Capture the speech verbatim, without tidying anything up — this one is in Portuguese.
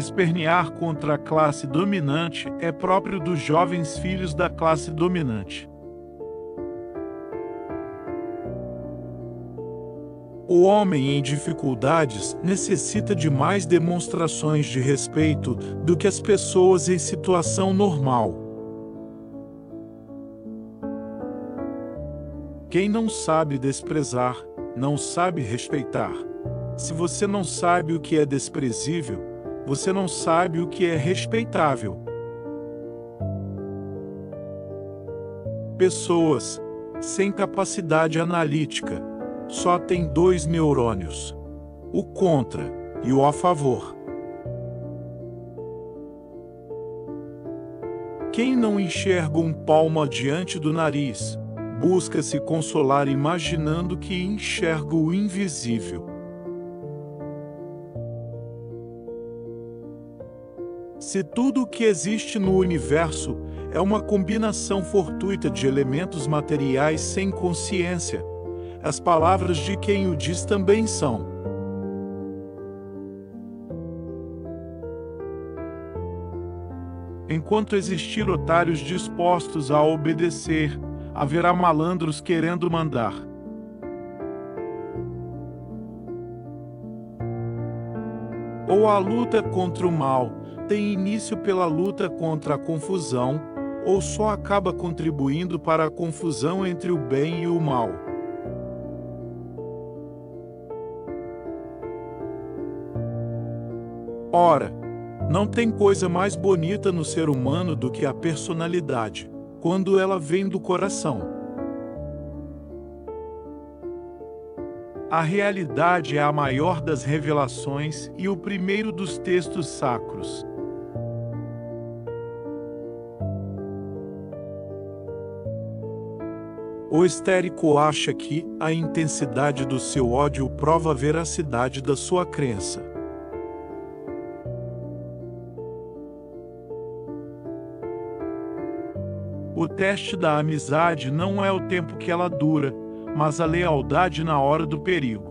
Espernear contra a classe dominante é próprio dos jovens filhos da classe dominante. O homem em dificuldades necessita de mais demonstrações de respeito do que as pessoas em situação normal. Quem não sabe desprezar, não sabe respeitar. Se você não sabe o que é desprezível, você não sabe o que é respeitável. Pessoas sem capacidade analítica só têm dois neurônios: o contra e o a favor. Quem não enxerga um palmo adiante do nariz, busca se consolar imaginando que enxerga o invisível. Se tudo o que existe no universo é uma combinação fortuita de elementos materiais sem consciência, as palavras de quem o diz também são. Enquanto existir otários dispostos a obedecer, haverá malandros querendo mandar. Ou a luta contra o mal tem início pela luta contra a confusão, ou só acaba contribuindo para a confusão entre o bem e o mal. Ora, não tem coisa mais bonita no ser humano do que a personalidade, quando ela vem do coração. A realidade é a maior das revelações e o primeiro dos textos sacros. O histérico acha que a intensidade do seu ódio prova a veracidade da sua crença. O teste da amizade não é o tempo que ela dura, mas a lealdade na hora do perigo.